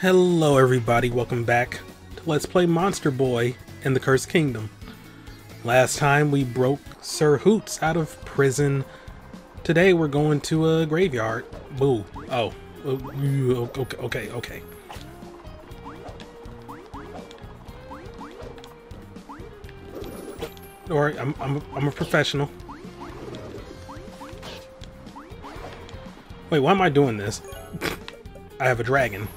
Hello everybody, welcome back to Let's Play Monster Boy and the Cursed Kingdom. Last time we broke Sir Hoots out of prison. Today we're going to a graveyard. Boo. Oh. Okay. Don't worry, I'm a professional. Wait, why am I doing this? I have a dragon.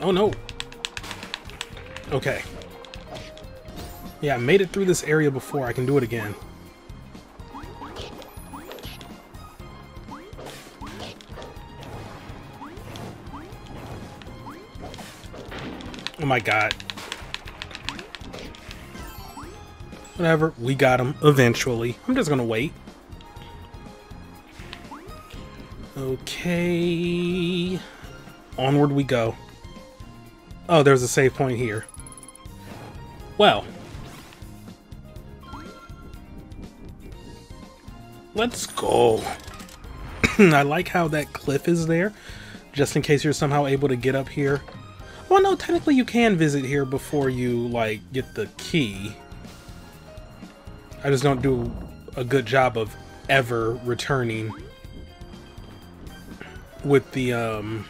Oh no. Okay. Yeah, I made it through this area before. I can do it again. Oh my god. Whatever, we got him eventually. I'm just gonna wait. Okay. Onward we go. Oh, there's a save point here. Well. Let's go. I like how that cliff is there, just in case you're somehow able to get up here. Well, no, technically you can visit here before you, like, get the key. I just don't do a good job of ever returning with the,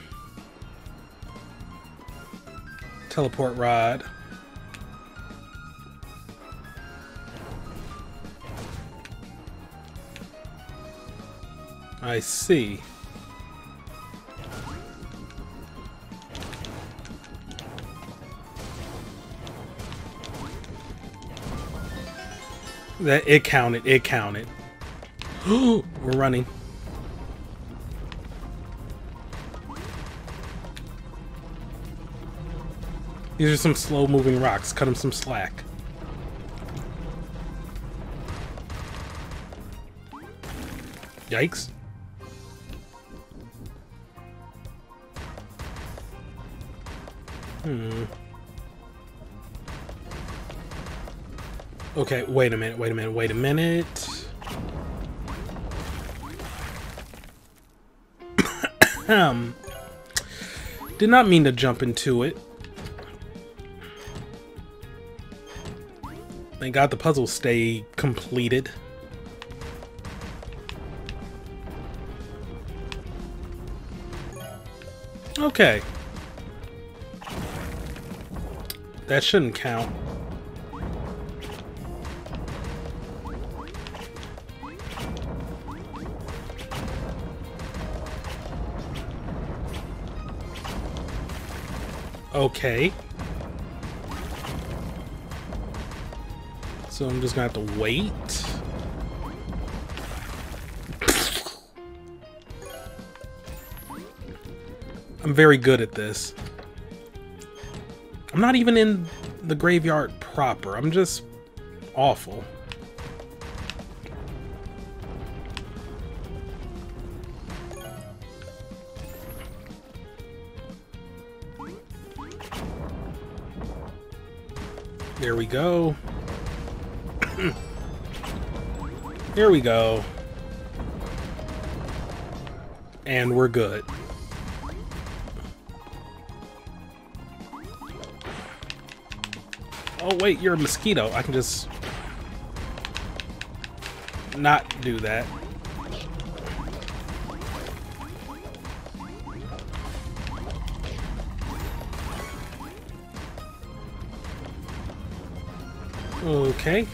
teleport rod. I see. That it counted. We're running. These are some slow-moving rocks. Cut them some slack. Yikes. Okay, wait a minute. Did not mean to jump into it. Thank God the puzzles stay completed. Okay. That shouldn't count. Okay. So I'm just gonna have to wait. I'm very good at this. I'm not even in the graveyard proper. I'm just awful. There we go. Here we go. And we're good. Oh wait, you're a mosquito. I can just not do that. Okay.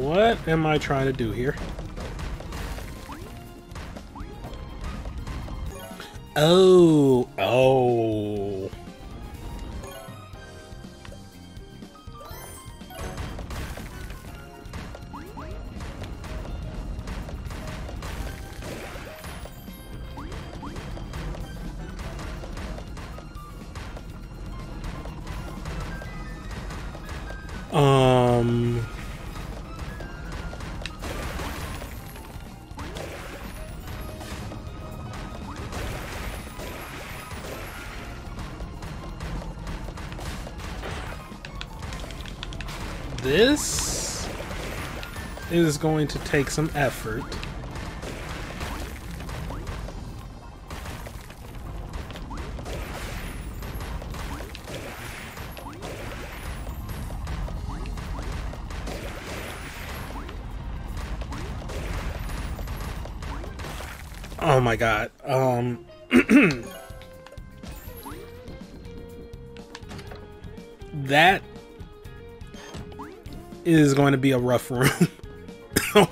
What am I trying to do here? Oh. This is going to take some effort. Oh my god. That is going to be a rough room.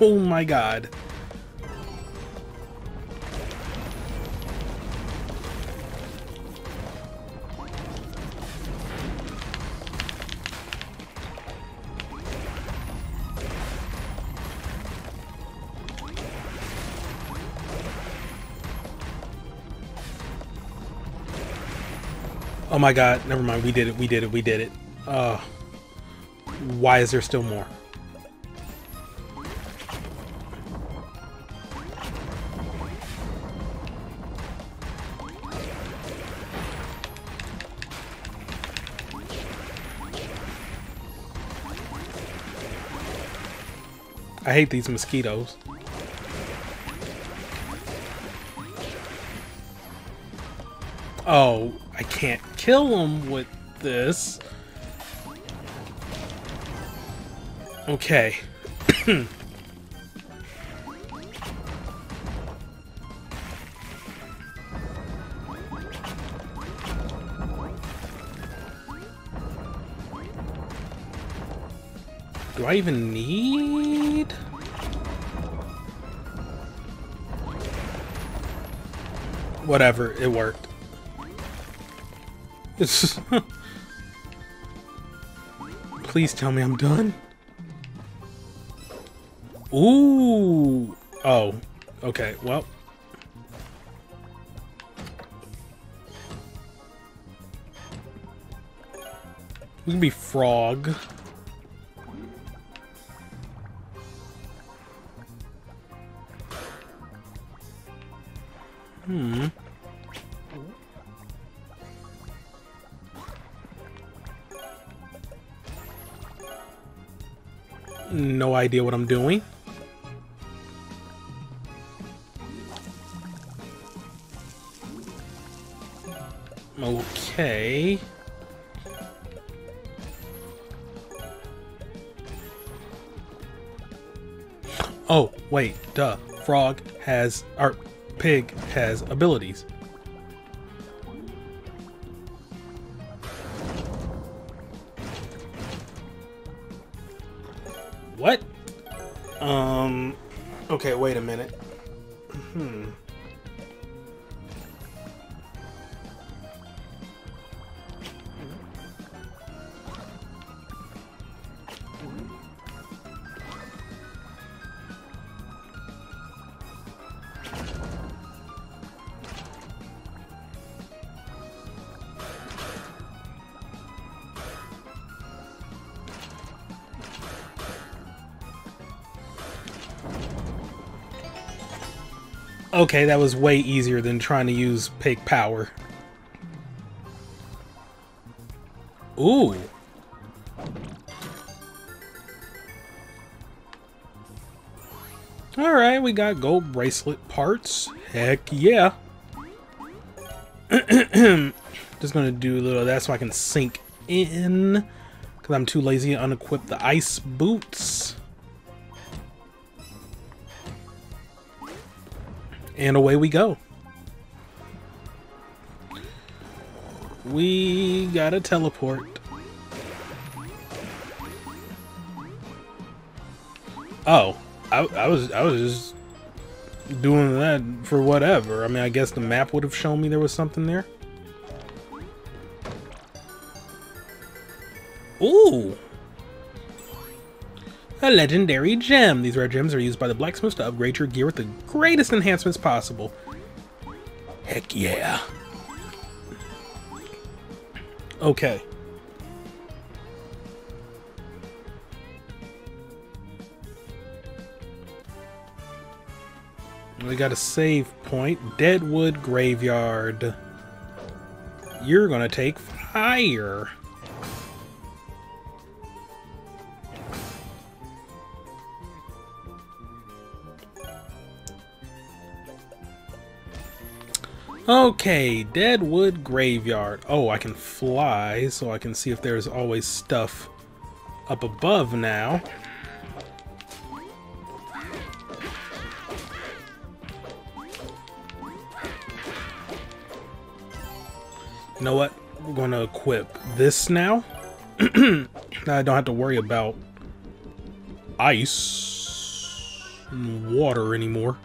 Oh my god. Oh my god, never mind, we did it. Why is there still more? I hate these mosquitoes. Oh, I can't kill him with this. Okay. Do I even need? Whatever, it worked. Please tell me I'm done. Ooh. Oh. Okay. Well. We can be frog. No idea what I'm doing. Okay. Oh, wait, duh. Frog has, or pig has abilities. What? Okay, wait a minute. Okay, that was way easier than trying to use pig power. Ooh. Alright, we got gold bracelet parts. Heck yeah. Just gonna do a little of that so I can sink in. Because I'm too lazy to unequip the ice boots. And away we go. We gotta teleport. Oh, I was just doing that for whatever. I mean, I guess the map would have shown me there was something there. Ooh. A Legendary Gem. These rare gems are used by the Blacksmiths to upgrade your gear with the greatest enhancements possible. Heck yeah. Okay. We got a save point. Deadwood Graveyard. You're gonna take fire. Okay, Deadwood Graveyard. Oh, I can fly, so I can see if there's always stuff up above now. You know what? We're going to equip this now. Now I don't have to worry about ice and water anymore.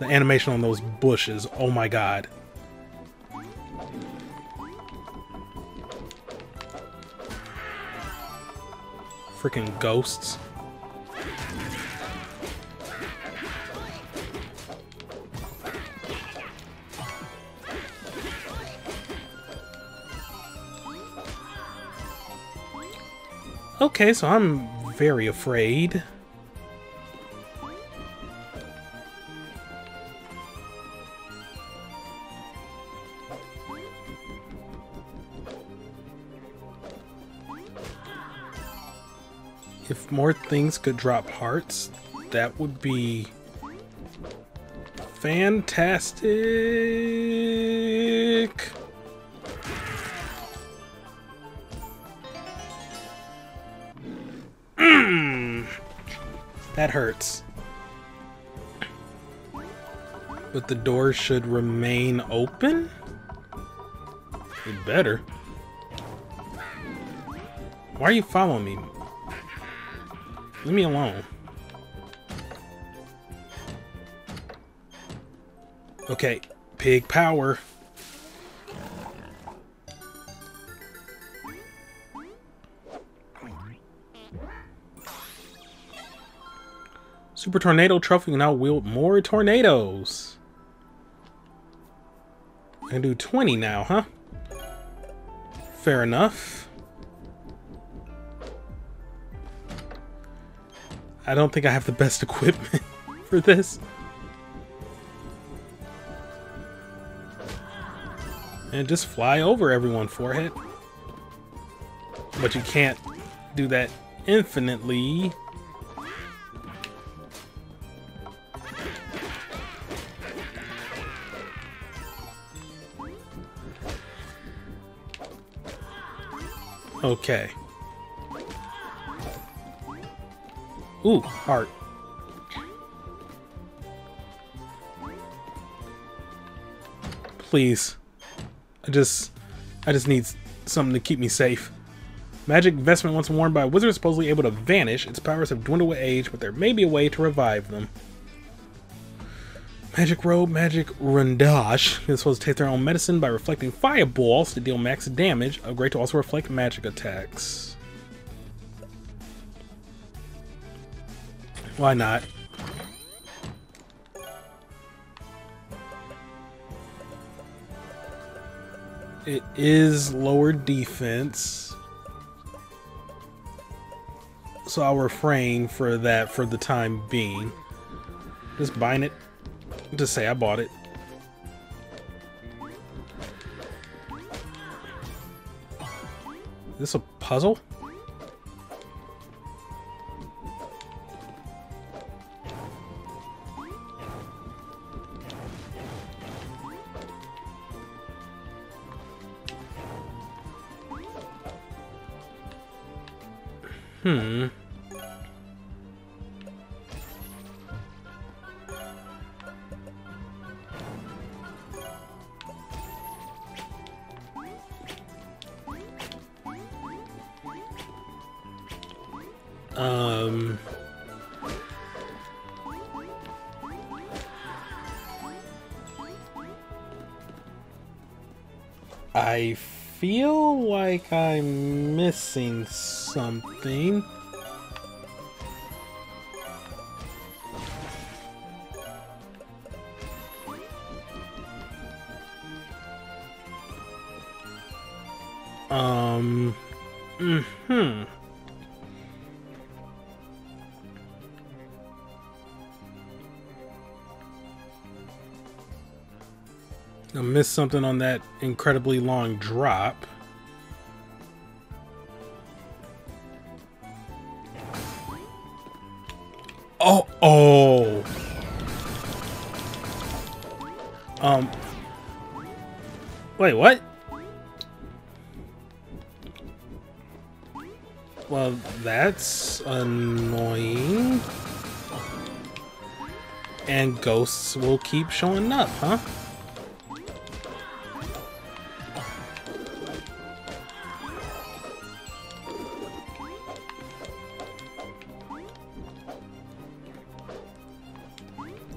The animation on those bushes, oh my god. Freaking ghosts. Okay, so I'm very afraid. If more things could drop hearts, that would be fantastic. That hurts. But the door should remain open? It better. Why are you following me? Leave me alone. Okay, pig power. Super Tornado Trophy can now wield more tornadoes. I can do 20 now, huh? Fair enough. I don't think I have the best equipment for this. And just fly over everyone, forehead. But you can't do that infinitely. Okay. Ooh, heart. Please. I just need something to keep me safe. Magic Vestment, once worn by a wizard, supposedly able to vanish. Its powers have dwindled with age, but there may be a way to revive them. Magic Robe, Magic Rundash. This was to take their own medicine by reflecting fireballs to deal max damage. Upgrade to also reflect magic attacks. Why not? It is lower defense. So I'll refrain for that for the time being. Just bind it. Just say I bought it. Is this a puzzle? Hmm. I feel like I'm missing something. I missed something on that incredibly long drop. Oh! Wait, what? Well, that's annoying. And ghosts will keep showing up, huh?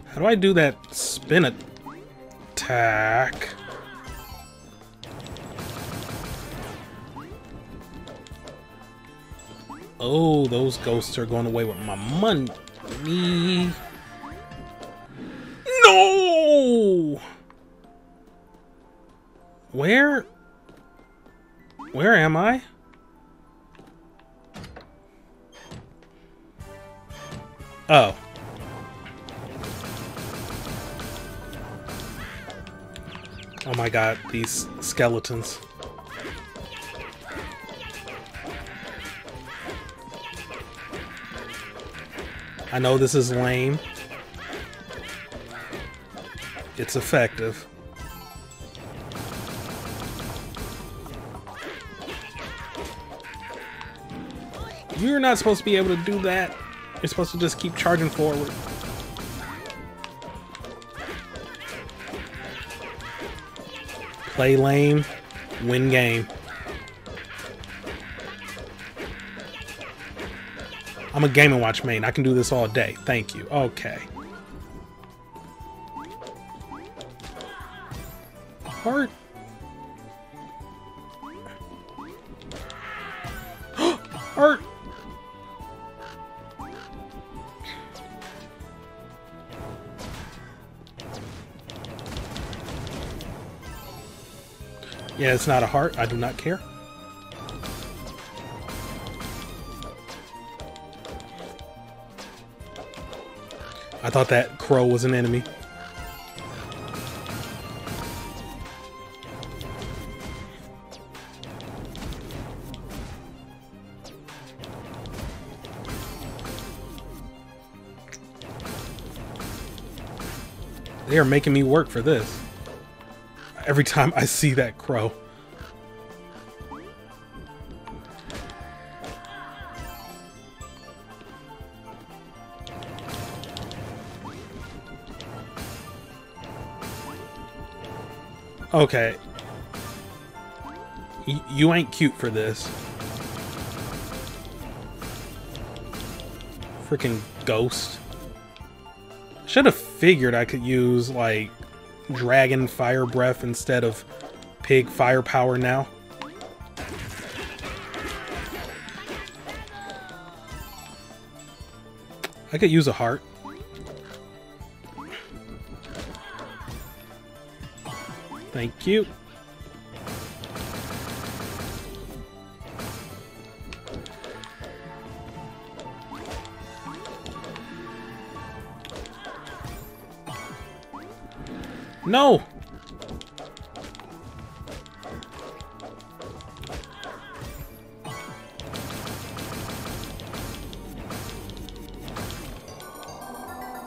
How do I do that spin attack? Oh, those ghosts are going away with my money. No! Where am I? Oh. Oh my god, these skeletons. I know this is lame. It's effective. You're not supposed to be able to do that. You're supposed to just keep charging forward. Play lame, win game. I'm a Game & Watch main. I can do this all day. Thank you. Okay. Heart. Heart. Yeah, it's not a heart. I do not care. I thought that crow was an enemy. They are making me work for this. Every time I see that crow. Okay. You ain't cute for this. Freaking ghost. Should have figured I could use, like, dragon fire breath instead of pig firepower now. I could use a heart. Thank you. No!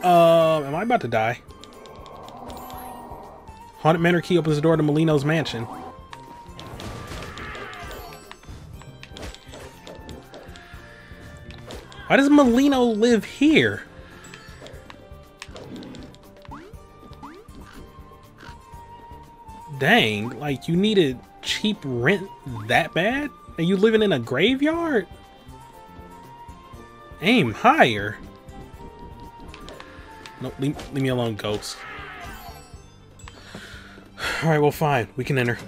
Am I about to die? Haunted Manor Key opens the door to Malino's mansion. Why does Malino live here? Dang, like you needed cheap rent that bad? Are you living in a graveyard? Aim higher. No, leave me alone, ghost. Alright, well, fine. We can enter.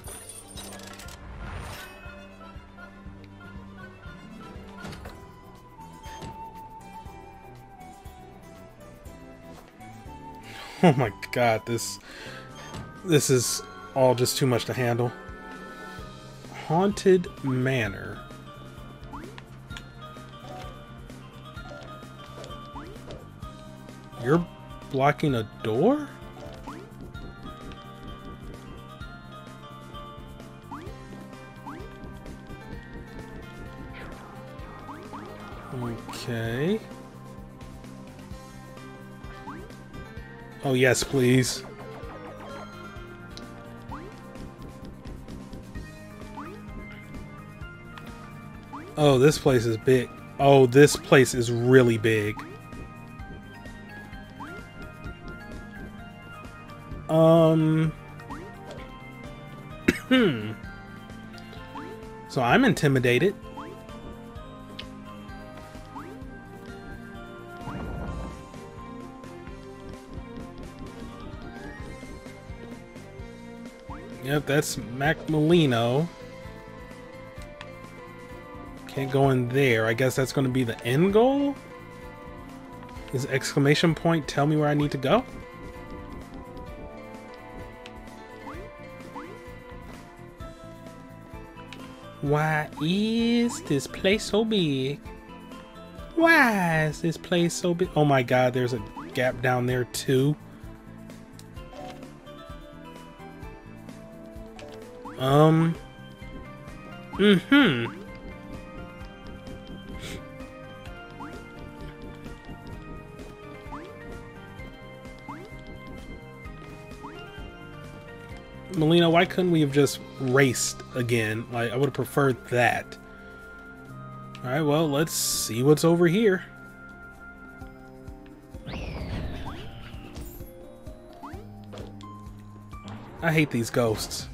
Oh my god, this is all just too much to handle. Haunted Manor. You're blocking a door? Okay. Oh yes, please. Oh, this place is big. Oh, this place is really big. So I'm intimidated. Yep, that's Mack Malino. Can't go in there. I guess that's going to be the end goal? Is exclamation point tell me where I need to go? Why is this place so big? Why is this place so big? Oh my god, there's a gap down there too. Malino, why couldn't we have just raced again? Like, I would have preferred that. Alright, well, let's see what's over here. I hate these ghosts.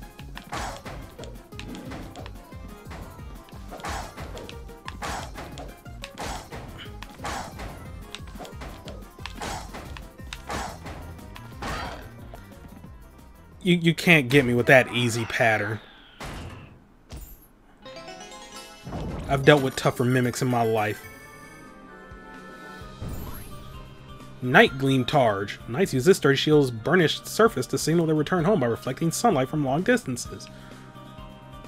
You can't get me with that easy pattern. I've dealt with tougher mimics in my life. Nightgleam Targe. Knights use this dirty shield's burnished surface to signal their return home by reflecting sunlight from long distances.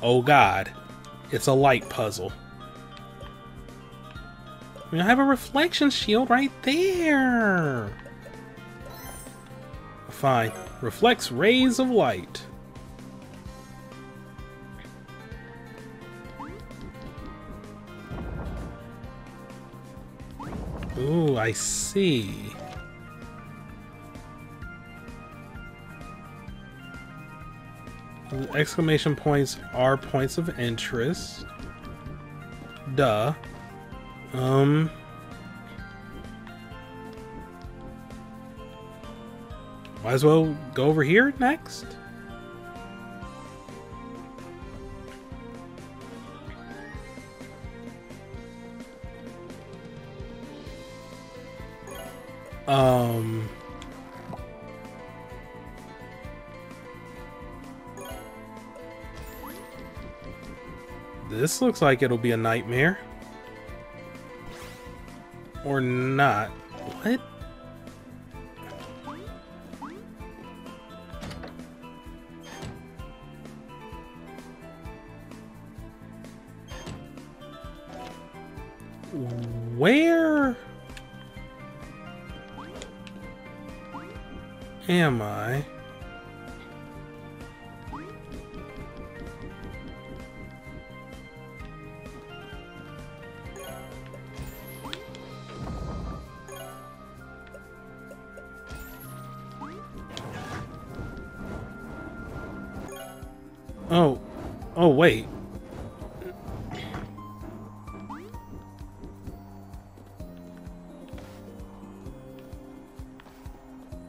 Oh god. It's a light puzzle. We have a reflection shield right there. Fine. Reflects rays of light. Ooh, I see. Exclamation points are points of interest. Duh. Might as well go over here next. This looks like it'll be a nightmare. Or not. What? Where am I? Oh, wait.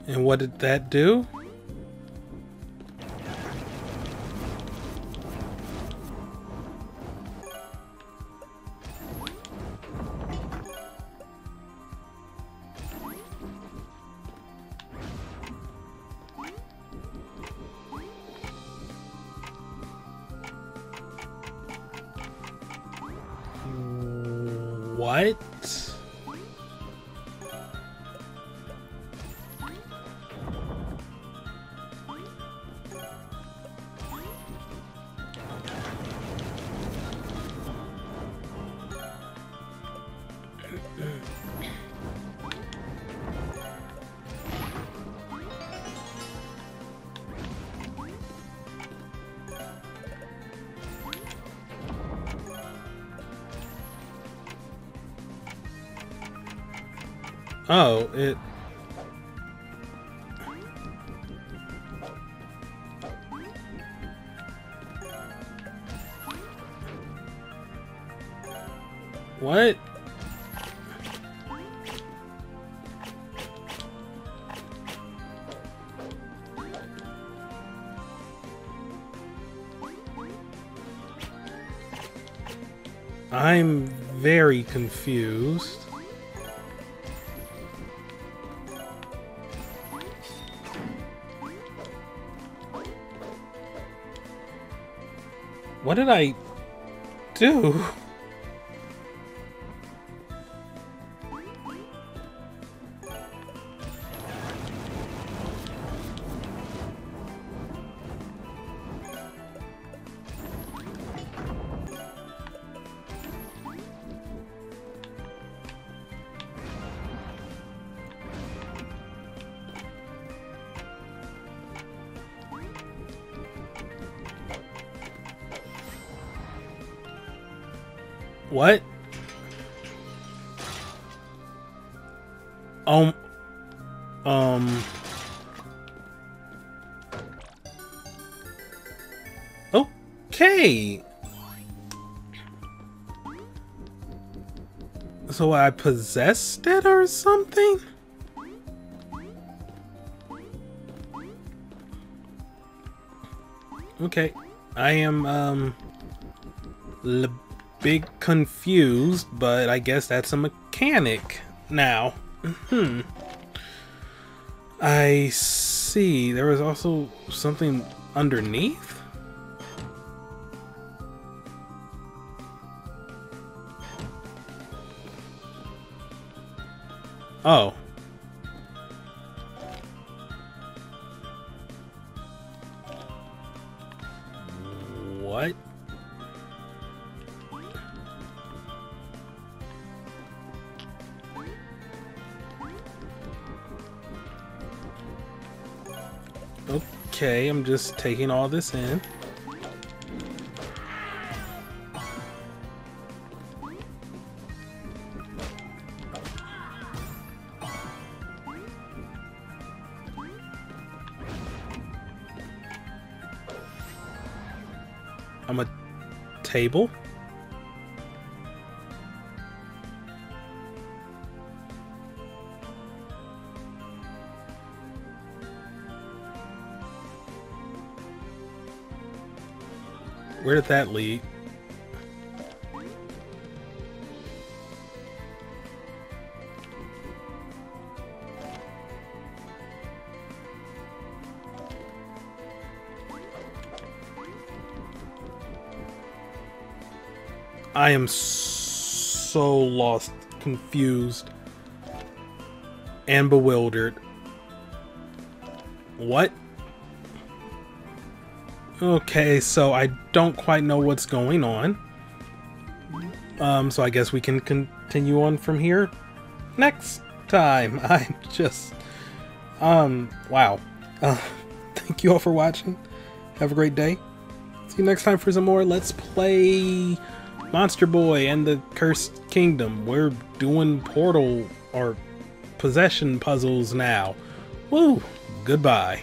And what did that do? What? Oh, it... What? I'm very confused. What did I do? What? Okay. So I possessed it or something? Okay. I am big confused, but I guess that's a mechanic now. I see. There was also something underneath. Oh. What? Okay, I'm just taking all this in. I'm a table. Where did that lead? I am so lost, confused, and bewildered. What? Okay, so I don't quite know what's going on. So I guess we can continue on from here next time. I'm just... wow. Thank you all for watching. Have a great day. See you next time for some more Let's Play Monster Boy and the Cursed Kingdom. We're doing portal or possession puzzles now. Woo! Goodbye.